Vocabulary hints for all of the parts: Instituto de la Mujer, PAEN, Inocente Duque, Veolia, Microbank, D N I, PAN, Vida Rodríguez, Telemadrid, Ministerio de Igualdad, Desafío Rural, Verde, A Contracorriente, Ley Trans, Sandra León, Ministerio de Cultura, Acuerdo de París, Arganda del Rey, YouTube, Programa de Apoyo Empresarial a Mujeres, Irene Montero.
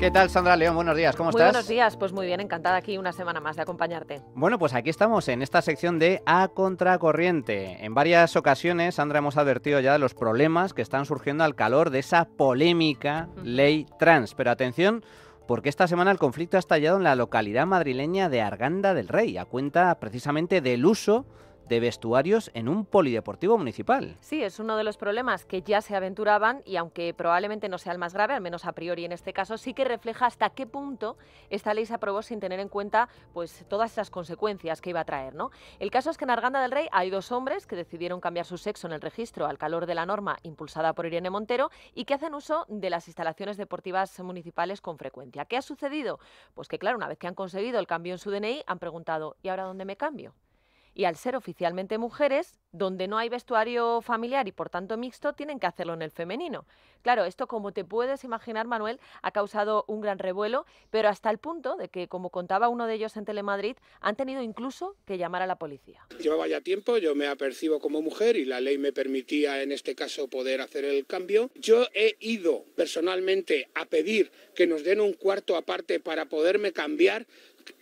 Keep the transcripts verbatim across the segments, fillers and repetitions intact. ¿Qué tal, Sandra León? Buenos días, ¿cómo estás? Muy buenos días, pues muy bien, encantada aquí una semana más de acompañarte. Bueno, pues aquí estamos en esta sección de A Contracorriente. En varias ocasiones, Sandra, hemos advertido ya de los problemas que están surgiendo al calor de esa polémica ley trans. Pero atención, porque esta semana el conflicto ha estallado en la localidad madrileña de Arganda del Rey, a cuenta precisamente del uso de vestuarios en un polideportivo municipal. Sí, es uno de los problemas que ya se aventuraban y aunque probablemente no sea el más grave, al menos a priori en este caso, sí que refleja hasta qué punto esta ley se aprobó sin tener en cuenta pues todas esas consecuencias que iba a traer, ¿no? El caso es que en Arganda del Rey hay dos hombres que decidieron cambiar su sexo en el registro al calor de la norma impulsada por Irene Montero y que hacen uso de las instalaciones deportivas municipales con frecuencia. ¿Qué ha sucedido? Pues que claro, una vez que han conseguido el cambio en su D N I, han preguntado, ¿y ahora dónde me cambio? Y al ser oficialmente mujeres, donde no hay vestuario familiar y por tanto mixto, tienen que hacerlo en el femenino. Claro, esto, como te puedes imaginar, Manuel, ha causado un gran revuelo, pero hasta el punto de que, como contaba uno de ellos en Telemadrid, han tenido incluso que llamar a la policía. Llevaba ya tiempo, yo me apercibo como mujer y la ley me permitía en este caso poder hacer el cambio. Yo he ido personalmente a pedir que nos den un cuarto aparte para poderme cambiar,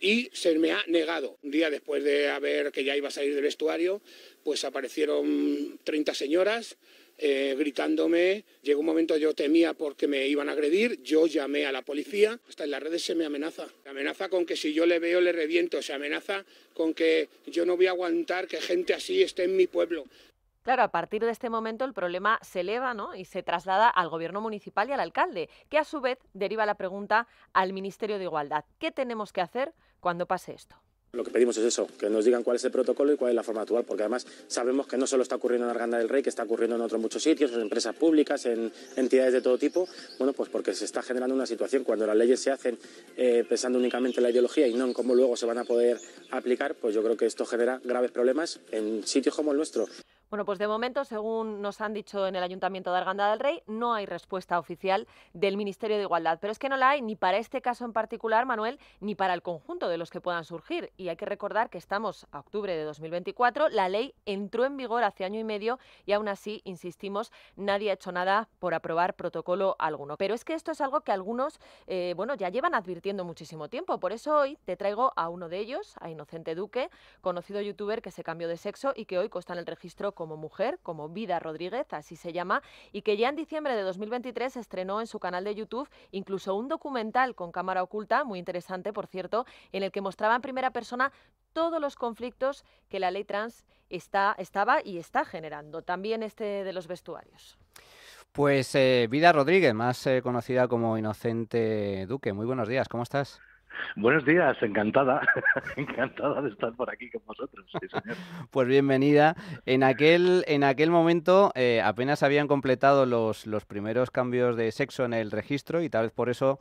y se me ha negado. Un día después de haber que ya iba a salir del vestuario, pues aparecieron treinta señoras eh, gritándome. Llegó un momento yo temía porque me iban a agredir, yo llamé a la policía. Hasta en las redes se me amenaza. Se amenaza con que si yo le veo le reviento, se amenaza con que yo no voy a aguantar que gente así esté en mi pueblo. Claro, a partir de este momento el problema se eleva, ¿no?, y se traslada al gobierno municipal y al alcalde, que a su vez deriva la pregunta al Ministerio de Igualdad. ¿Qué tenemos que hacer cuando pase esto? Lo que pedimos es eso, que nos digan cuál es el protocolo y cuál es la forma actual, porque además sabemos que no solo está ocurriendo en Arganda del Rey, que está ocurriendo en otros muchos sitios, en empresas públicas, en entidades de todo tipo, bueno, pues porque se está generando una situación cuando las leyes se hacen eh, pensando únicamente en la ideología y no en cómo luego se van a poder aplicar, pues yo creo que esto genera graves problemas en sitios como el nuestro. Bueno, pues de momento, según nos han dicho en el Ayuntamiento de Arganda del Rey, no hay respuesta oficial del Ministerio de Igualdad. Pero es que no la hay ni para este caso en particular, Manuel, ni para el conjunto de los que puedan surgir. Y hay que recordar que estamos a octubre de dos mil veinticuatro, la ley entró en vigor hace año y medio y aún así, insistimos, nadie ha hecho nada por aprobar protocolo alguno. Pero es que esto es algo que algunos eh, bueno, ya llevan advirtiendo muchísimo tiempo. Por eso hoy te traigo a uno de ellos, a Inocente Duque, conocido youtuber que se cambió de sexo y que hoy consta en el registro como mujer, como Vida Rodríguez, así se llama, y que ya en diciembre de dos mil veintitrés estrenó en su canal de YouTube incluso un documental con cámara oculta, muy interesante por cierto, en el que mostraba en primera persona todos los conflictos que la ley trans está, estaba y está generando, también este de los vestuarios. Pues eh, Vida Rodríguez, más eh, conocida como Inocente Duque, muy buenos días, ¿cómo estás? Buenos días, encantada, encantada de estar por aquí con vosotros. Sí, señor. Pues bienvenida. En aquel, en aquel momento eh, apenas habían completado los, los primeros cambios de sexo en el registro y tal vez por eso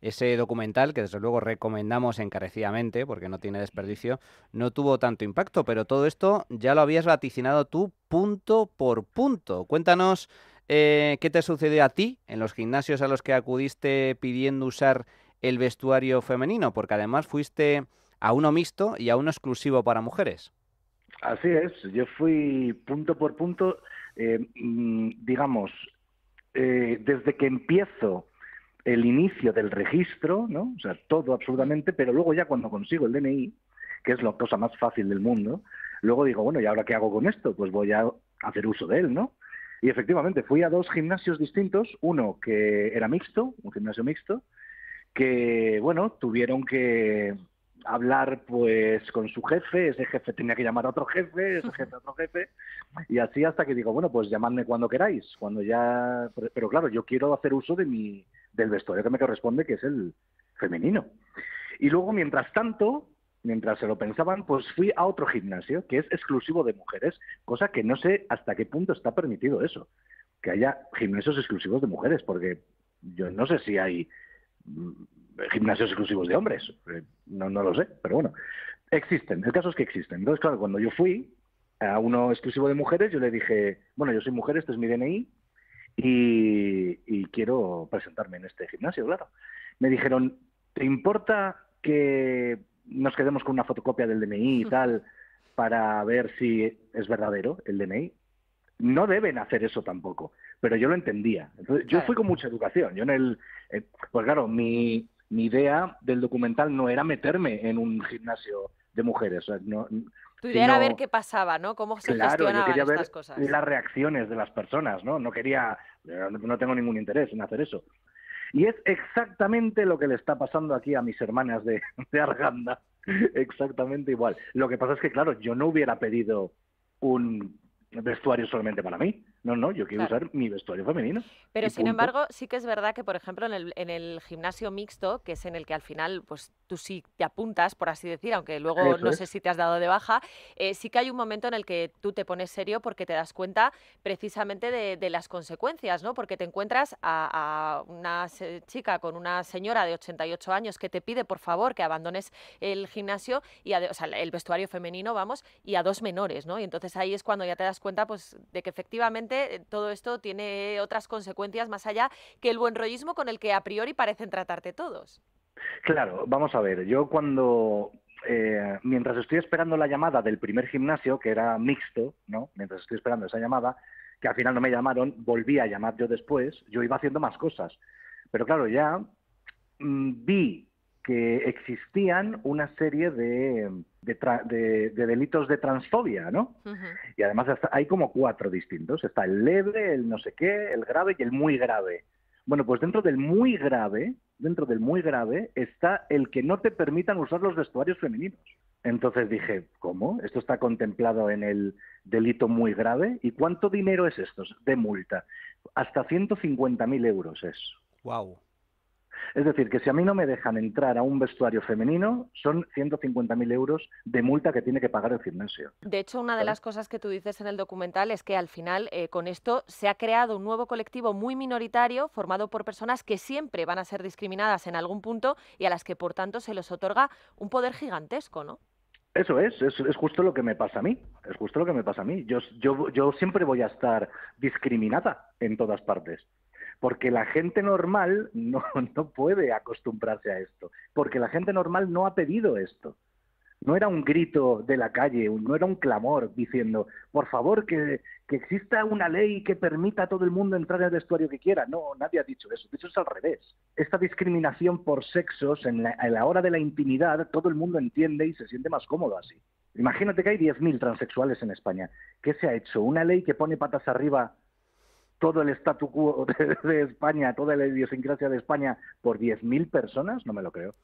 ese documental, que desde luego recomendamos encarecidamente porque no tiene desperdicio, no tuvo tanto impacto, pero todo esto ya lo habías vaticinado tú punto por punto. Cuéntanos eh, qué te sucedió a ti en los gimnasios a los que acudiste pidiendo usar el vestuario femenino, porque además fuiste a uno mixto y a uno exclusivo para mujeres. Así es, yo fui punto por punto, eh, digamos, eh, desde que empiezo el inicio del registro, ¿no? O sea, todo absolutamente, pero luego ya cuando consigo el D N I, que es la cosa más fácil del mundo, luego digo, bueno, ¿y ahora qué hago con esto? Pues voy a hacer uso de él, ¿no? Y efectivamente, fui a dos gimnasios distintos, uno que era mixto, un gimnasio mixto, que, bueno, tuvieron que hablar pues con su jefe, ese jefe tenía que llamar a otro jefe, ese jefe a otro jefe, y así hasta que digo, bueno, pues llamadme cuando queráis, cuando ya... Pero claro, yo quiero hacer uso de mi del vestuario que me corresponde, que es el femenino. Y luego, mientras tanto, mientras se lo pensaban, pues fui a otro gimnasio, que es exclusivo de mujeres, cosa que no sé hasta qué punto está permitido eso, que haya gimnasios exclusivos de mujeres, porque yo no sé si hay gimnasios exclusivos de hombres, no, no lo sé, pero bueno, existen, el caso es que existen. Entonces, claro, cuando yo fui a uno exclusivo de mujeres, yo le dije, bueno, yo soy mujer, este es mi D N I y, y quiero presentarme en este gimnasio, claro. Me dijeron, ¿te importa que nos quedemos con una fotocopia del D N I y tal para ver si es verdadero el D N I? No deben hacer eso tampoco, pero yo lo entendía. Entonces, yo fui con mucha educación. Yo en el Eh, pues claro, mi, mi idea del documental no era meterme en un gimnasio de mujeres. O sea, no, tu idea sino, era ver qué pasaba, ¿no? Cómo se claro, gestionaban yo quería ver estas cosas. Las reacciones de las personas, ¿no? No quería, no tengo ningún interés en hacer eso. Y es exactamente lo que le está pasando aquí a mis hermanas de, de Arganda. Exactamente igual. Lo que pasa es que, claro, yo no hubiera pedido un vestuario solamente para mí. No, no, yo quiero claro. usar mi vestuario femenino. Pero, sin punto. embargo, sí que es verdad que, por ejemplo, en el, en el gimnasio mixto, que es en el que al final pues tú sí te apuntas, por así decir, aunque luego Eso no es. sé si te has dado de baja, eh, sí que hay un momento en el que tú te pones serio porque te das cuenta precisamente de, de las consecuencias, ¿no? Porque te encuentras a, a una chica con una señora de ochenta y ocho años que te pide, por favor, que abandones el gimnasio, y a, o sea, el vestuario femenino, vamos, y a dos menores, ¿no? Y entonces ahí es cuando ya te das cuenta pues de que efectivamente todo esto tiene otras consecuencias más allá que el buen rollismo con el que a priori parecen tratarte todos. Claro, vamos a ver, yo cuando, eh, mientras estoy esperando la llamada del primer gimnasio, que era mixto, ¿no? Mientras estoy esperando esa llamada, que al final no me llamaron, volví a llamar yo después, yo iba haciendo más cosas. Pero claro, ya mmm, vi que existían una serie de, de, tra de, de delitos de transfobia, ¿no? Uh-huh. Y además hasta hay como cuatro distintos. Está el leve, el no sé qué, el grave y el muy grave. Bueno, pues dentro del muy grave, dentro del muy grave, está el que no te permitan usar los vestuarios femeninos. Entonces dije, ¿cómo? Esto está contemplado en el delito muy grave. ¿Y cuánto dinero es esto de multa? Hasta ciento cincuenta mil euros es. Wow. Es decir, que si a mí no me dejan entrar a un vestuario femenino, son ciento cincuenta mil euros de multa que tiene que pagar el gimnasio. De hecho, una de ¿Vale? las cosas que tú dices en el documental es que al final, eh, con esto, se ha creado un nuevo colectivo muy minoritario formado por personas que siempre van a ser discriminadas en algún punto y a las que, por tanto, se les otorga un poder gigantesco, ¿no? Eso es, es, es justo lo que me pasa a mí, es justo lo que me pasa a mí. Yo, yo, yo siempre voy a estar discriminada en todas partes. Porque la gente normal no, no puede acostumbrarse a esto, porque la gente normal no ha pedido esto. No era un grito de la calle, no era un clamor diciendo, por favor, que, que exista una ley que permita a todo el mundo entrar en el vestuario que quiera. No, nadie ha dicho eso. De hecho, es al revés. Esta discriminación por sexos, en la, a la hora de la intimidad, todo el mundo entiende y se siente más cómodo así. Imagínate que hay diez mil transexuales en España. ¿Qué se ha hecho? ¿Una ley que pone patas arriba todo el statu quo de, de España, toda la idiosincrasia de España por diez mil personas? No me lo creo.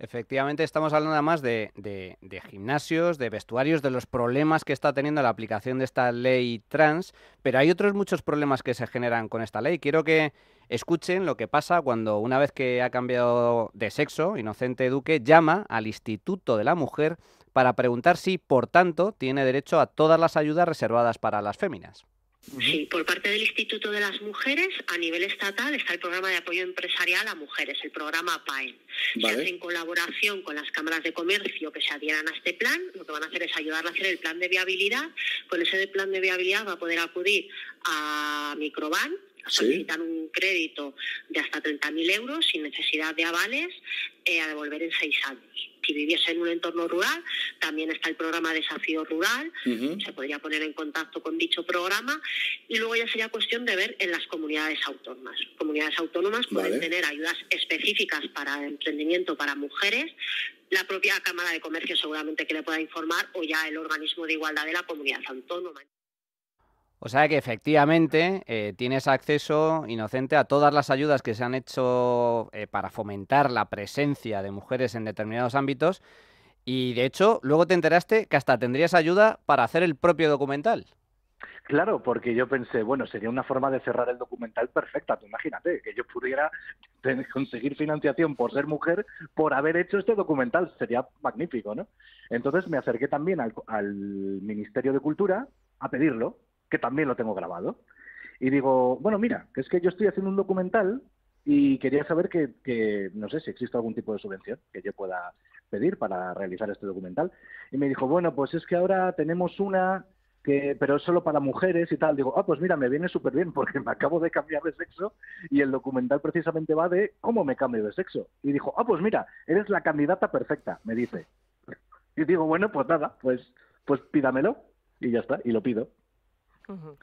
Efectivamente, estamos hablando nada más de, de, de gimnasios, de vestuarios, de los problemas que está teniendo la aplicación de esta ley trans, pero hay otros muchos problemas que se generan con esta ley. Quiero que escuchen lo que pasa cuando, una vez que ha cambiado de sexo, Inocente Duque llama al Instituto de la Mujer para preguntar si, por tanto, tiene derecho a todas las ayudas reservadas para las féminas. Sí, por parte del Instituto de las Mujeres, a nivel estatal, está el Programa de Apoyo Empresarial a Mujeres, el programa PAEN. Vale. Se hace en colaboración con las cámaras de comercio que se adhieran a este plan. Lo que van a hacer es ayudarle a hacer el plan de viabilidad. Con ese plan de viabilidad va a poder acudir a Microbank, solicitan ¿Sí? un crédito de hasta treinta mil euros sin necesidad de avales, eh, a devolver en seis años. Si viviese en un entorno rural, también está el programa Desafío Rural, uh-huh. se podría poner en contacto con dicho programa, y luego ya sería cuestión de ver en las comunidades autónomas. Comunidades autónomas vale. pueden tener ayudas específicas para emprendimiento para mujeres, la propia Cámara de Comercio seguramente que le pueda informar, o ya el organismo de igualdad de la comunidad autónoma. O sea que efectivamente eh, tienes acceso, Inocente, a todas las ayudas que se han hecho eh, para fomentar la presencia de mujeres en determinados ámbitos, y de hecho luego te enteraste que hasta tendrías ayuda para hacer el propio documental. Claro, porque yo pensé, bueno, sería una forma de cerrar el documental perfecta. Tú imagínate que yo pudiera conseguir financiación por ser mujer por haber hecho este documental, sería magnífico, ¿no? Entonces me acerqué también al, al Ministerio de Cultura a pedirlo, que también lo tengo grabado, y digo, bueno, mira, que es que yo estoy haciendo un documental y quería saber que, que, no sé si existe algún tipo de subvención que yo pueda pedir para realizar este documental. Y me dijo, bueno, pues es que ahora tenemos una, que pero es solo para mujeres y tal. Digo, ah, pues mira, me viene súper bien porque me acabo de cambiar de sexo y el documental precisamente va de cómo me cambio de sexo. Y dijo, ah, pues mira, eres la candidata perfecta, me dice. Y digo, bueno, pues nada, pues, pues pídamelo, y ya está, y lo pido. Uh-huh.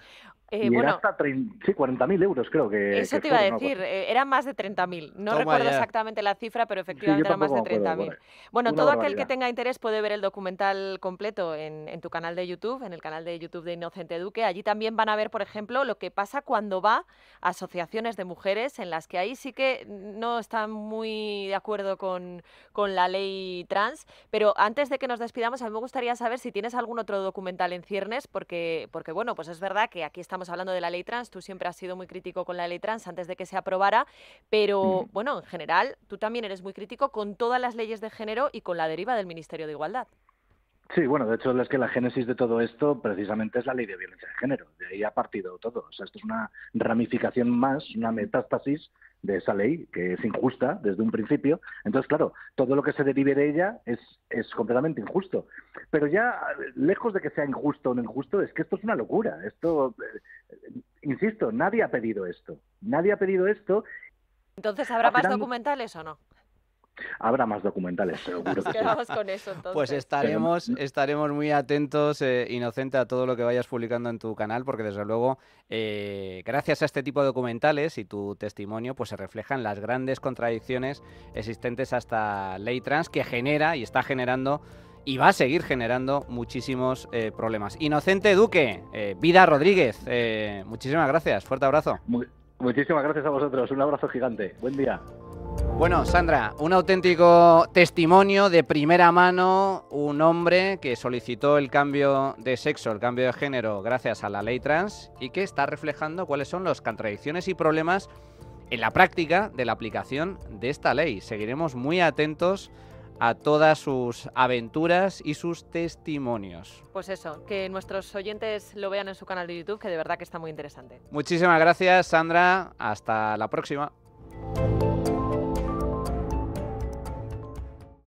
Eh, y bueno, era hasta sí, cuarenta mil euros, creo que... Eso que te iba a decir, ¿no? eh, eran más de treinta mil. No Toma recuerdo ya. exactamente la cifra, pero efectivamente sí, eran más de treinta mil. Bueno, bueno todo barbaridad. Aquel que tenga interés puede ver el documental completo en, en tu canal de YouTube, en el canal de YouTube de Inocente Duque. Allí también van a ver, por ejemplo, lo que pasa cuando va a asociaciones de mujeres, en las que ahí sí que no están muy de acuerdo con, con la ley trans. Pero antes de que nos despidamos, a mí me gustaría saber si tienes algún otro documental en ciernes, porque, porque bueno, pues es verdad que aquí estamos... Estamos hablando de la ley trans, tú siempre has sido muy crítico con la ley trans antes de que se aprobara, pero bueno, en general, tú también eres muy crítico con todas las leyes de género y con la deriva del Ministerio de Igualdad. Sí, bueno, de hecho es que la génesis de todo esto precisamente es la ley de violencia de género, de ahí ha partido todo, o sea, esto es una ramificación más, una metástasis de esa ley, que es injusta desde un principio. Entonces, claro, todo lo que se derive de ella es, es completamente injusto. Pero ya, lejos de que sea injusto o no injusto, es que esto es una locura. Esto, eh, insisto, nadie ha pedido esto. Nadie ha pedido esto. Entonces, ¿habrá más documentales o no? Habrá más documentales, seguro que sí. Con eso, pues estaremos, estaremos muy atentos, eh, Inocente, a todo lo que vayas publicando en tu canal, porque desde luego, eh, gracias a este tipo de documentales y tu testimonio, pues se reflejan las grandes contradicciones existentes a esta ley trans, que genera y está generando y va a seguir generando muchísimos eh, problemas. Inocente Duque, eh, Vida Rodríguez, eh, muchísimas gracias, fuerte abrazo. Muy, muchísimas gracias a vosotros, un abrazo gigante, buen día. Bueno, Sandra, un auténtico testimonio de primera mano, un hombre que solicitó el cambio de sexo, el cambio de género gracias a la ley trans y que está reflejando cuáles son las contradicciones y problemas en la práctica de la aplicación de esta ley. Seguiremos muy atentos a todas sus aventuras y sus testimonios. Pues eso, que nuestros oyentes lo vean en su canal de YouTube, que de verdad que está muy interesante. Muchísimas gracias, Sandra. Hasta la próxima.